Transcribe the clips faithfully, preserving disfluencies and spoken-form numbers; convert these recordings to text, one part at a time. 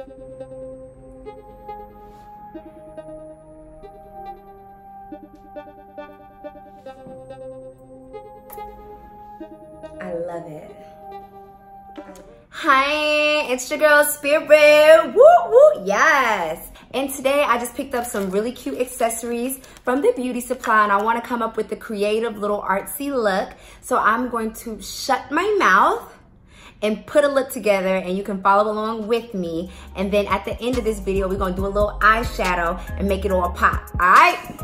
I love it. Hi, it's your girl Spirit. Woo woo, yes. And today I just picked up some really cute accessories from the beauty supply, and I want to come up with a creative little artsy look. So I'm going to shut my mouth and put a look together, and you can follow along with me. And then at the end of this video, we're gonna do a little eyeshadow and make it all pop, all right?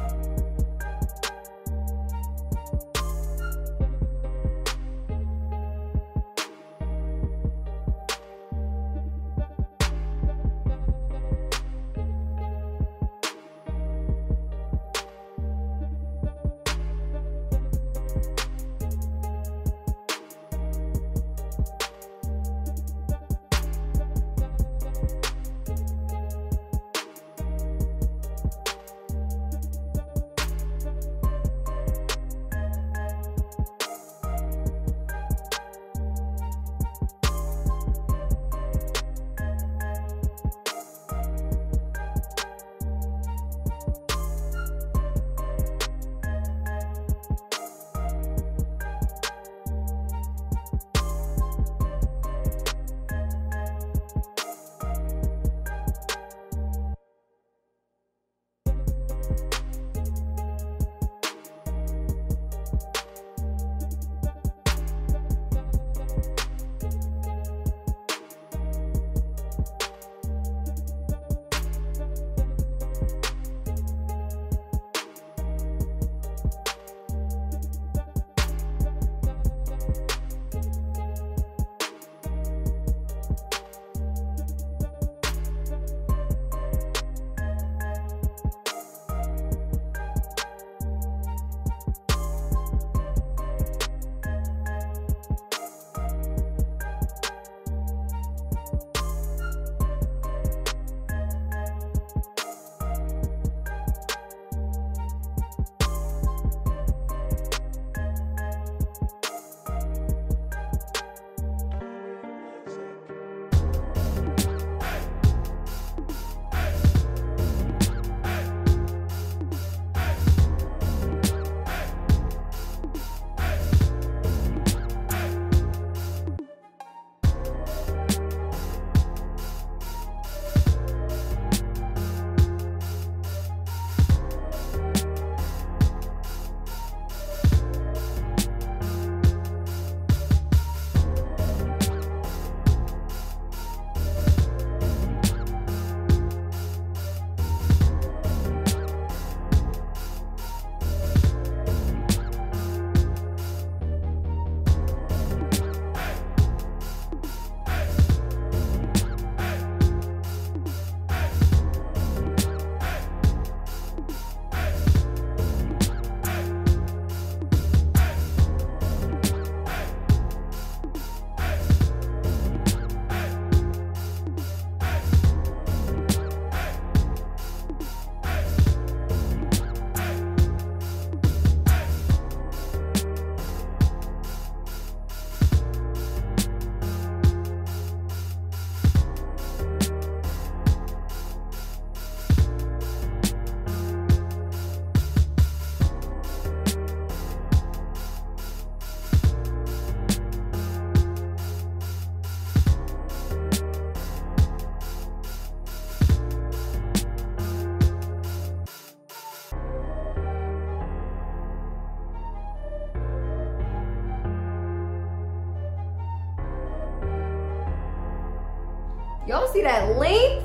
Y'all see that length?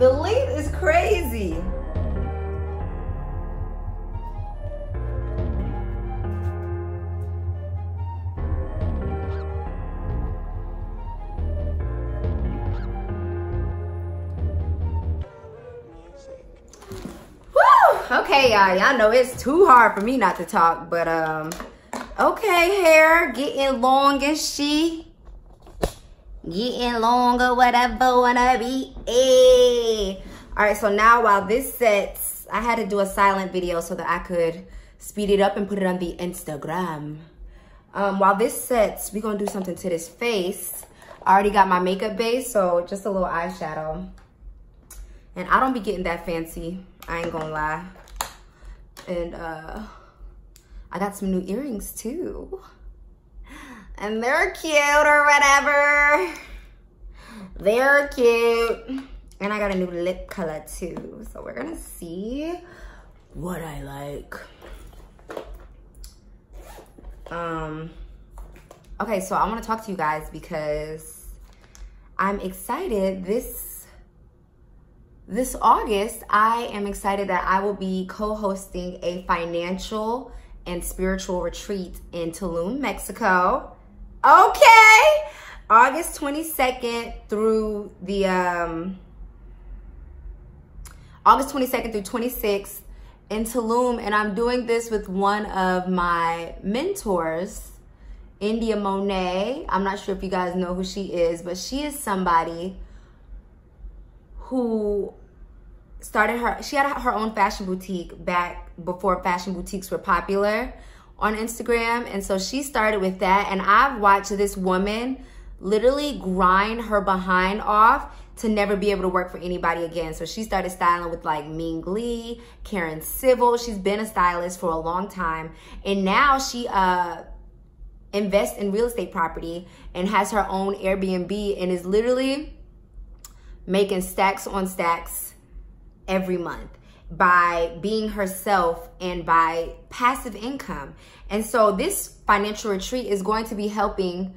The length is crazy. Woo! Okay, y'all, y'all know it's too hard for me not to talk, but um, okay, hair getting long and she. Getting longer, whatever wanna be. Ay. All right, so now while this sets, I had to do a silent video so that I could speed it up and put it on the Instagram. Um, while this sets, we're gonna do something to this face. I already got my makeup base, so just a little eyeshadow. And I don't be getting that fancy, I ain't gonna lie. And uh, I got some new earrings too. And they're cute or whatever. They're cute. And I got a new lip color too. So we're gonna see what I like. Um, okay, so I wanna talk to you guys because I'm excited. This This August, I am excited that I will be co-hosting a financial and spiritual retreat in Tulum, Mexico. Okay! August twenty-second through the, um, August twenty-second through twenty-sixth in Tulum. And I'm doing this with one of my mentors, India Monet. I'm not sure if you guys know who she is, but she is somebody who started her, she had her own fashion boutique back before fashion boutiques were popular on Instagram. And so she started with that. And I've watched this woman literally grind her behind off to never be able to work for anybody again. So she started styling with like Ming Lee, Karen Civil. She's been a stylist for a long time. And now she uh, invests in real estate property and has her own Airbnb and is literally making stacks on stacks every month by being herself and by passive income. And so this financial retreat is going to be helping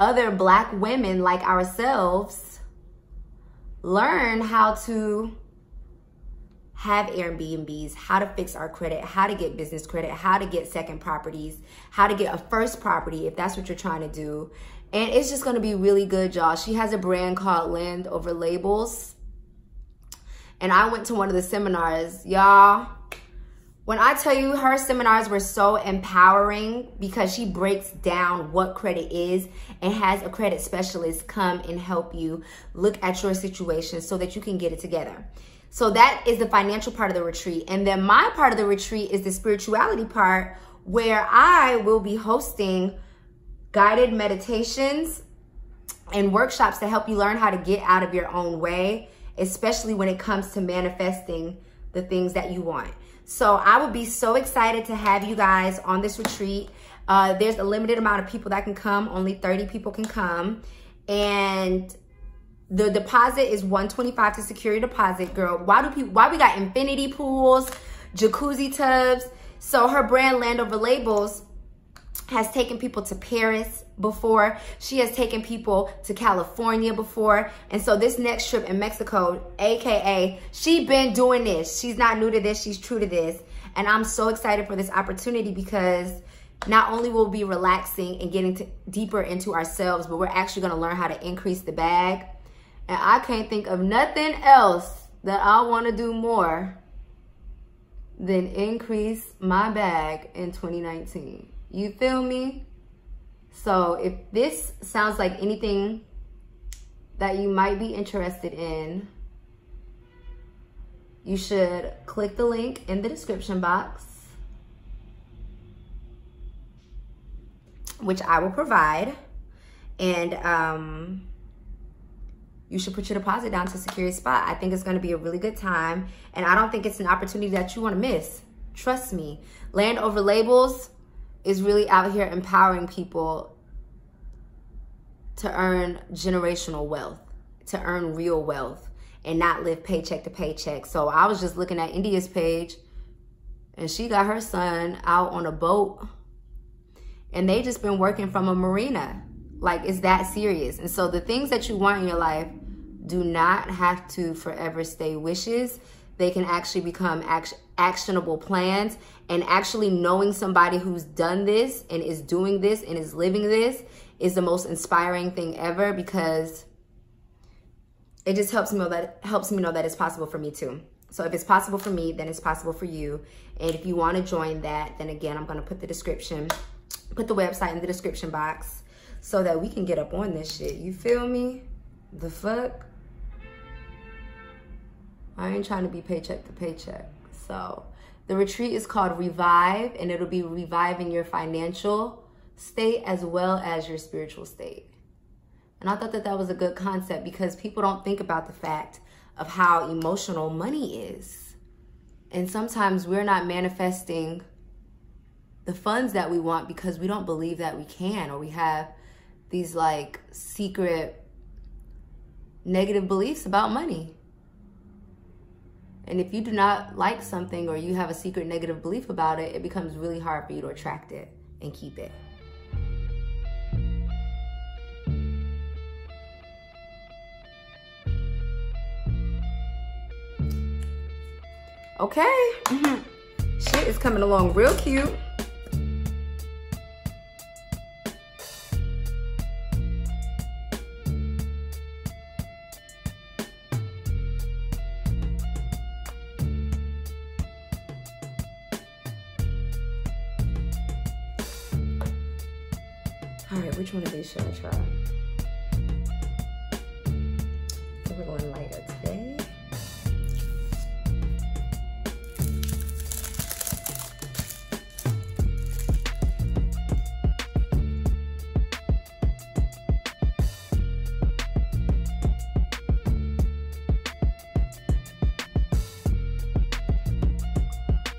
other Black women like ourselves learn how to have Airbnbs, how to fix our credit, how to get business credit, how to get second properties, how to get a first property if that's what you're trying to do. And it's just gonna be really good, y'all. She has a brand called Landover Labels. And I went to one of the seminars, y'all. When I tell you her seminars were so empowering because she breaks down what credit is and has a credit specialist come and help you look at your situation so that you can get it together. So that is the financial part of the retreat. And then my part of the retreat is the spirituality part where I will be hosting guided meditations and workshops to help you learn how to get out of your own way, especially when it comes to manifesting the things that you want. So I would be so excited to have you guys on this retreat. Uh, there's a limited amount of people that can come, only thirty people can come. And the deposit is one twenty-five to secure your deposit, girl. Why do people, why we got infinity pools, jacuzzi tubs? So her brand Landover Labels has taken people to Paris before. She has taken people to California before. And so this next trip in Mexico, A K A, she's been doing this. She's not new to this, she's true to this. And I'm so excited for this opportunity because not only will we be relaxing and getting to deeper into ourselves, but we're actually gonna learn how to increase the bag. And I can't think of nothing else that I wanna do more than increase my bag in twenty nineteen. You feel me? So if this sounds like anything that you might be interested in, you should click the link in the description box, which I will provide. And um, you should put your deposit down to secure your spot. I think it's gonna be a really good time. And I don't think it's an opportunity that you wanna miss. Trust me, Landover Labels is really out here empowering people to earn generational wealth, to earn real wealth, and not live paycheck to paycheck. So I was just looking at India's page, and she got her son out on a boat, and they just been working from a marina. Like, it's that serious. And so the things that you want in your life do not have to forever stay wishes. They can actually become act actionable plans. And actually knowing somebody who's done this and is doing this and is living this is the most inspiring thing ever, because it just helps me know that, helps me know that it's possible for me too. So if it's possible for me, then it's possible for you. And if you want to join that, then again, I'm going to put the description, put the website in the description box so that we can get up on this shit. You feel me? The fuck? I ain't trying to be paycheck to paycheck. So the retreat is called Revive, and it'll be reviving your financial state as well as your spiritual state. And I thought that that was a good concept, because people don't think about the fact of how emotional money is. And sometimes we're not manifesting the funds that we want because we don't believe that we can, or we have these like secret negative beliefs about money. And if you do not like something, or you have a secret negative belief about it, it becomes really hard for you to attract it and keep it. Okay, mm-hmm. Shit is coming along real cute. All right, which one of these should I try? I think we're going lighter today.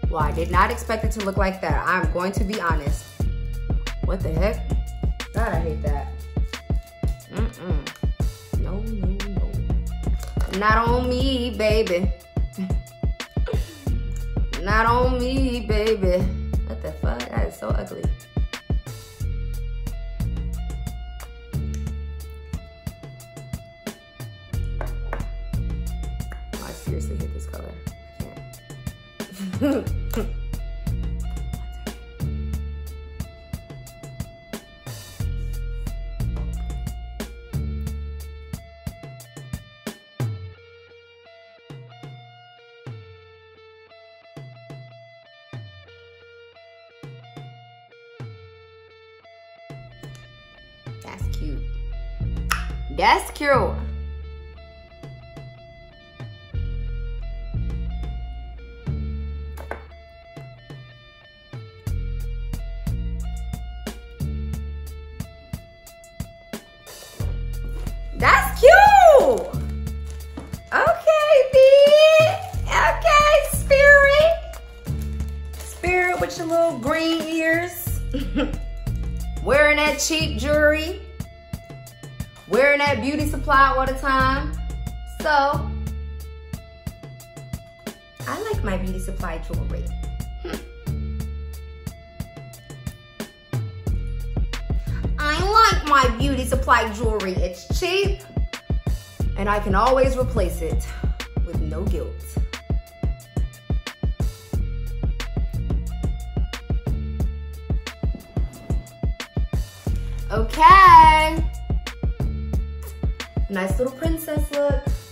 Well, I did not expect it to look like that. I'm going to be honest. What the heck? God, I hate that. Mm-mm. No, no, no. Not on me, baby. Not on me, baby. What the fuck? That is so ugly. Oh, I seriously hate this color. I can't. That's cute. That's cute. That's cute. Okay, B. Okay, Spirit. Spirit with your little green ears. Wearing that cheap jewelry, wearing that beauty supply all the time. So, I like my beauty supply jewelry. Hmm. I like my beauty supply jewelry. It's cheap, and I can always replace it with no guilt. Okay. Nice little princess look.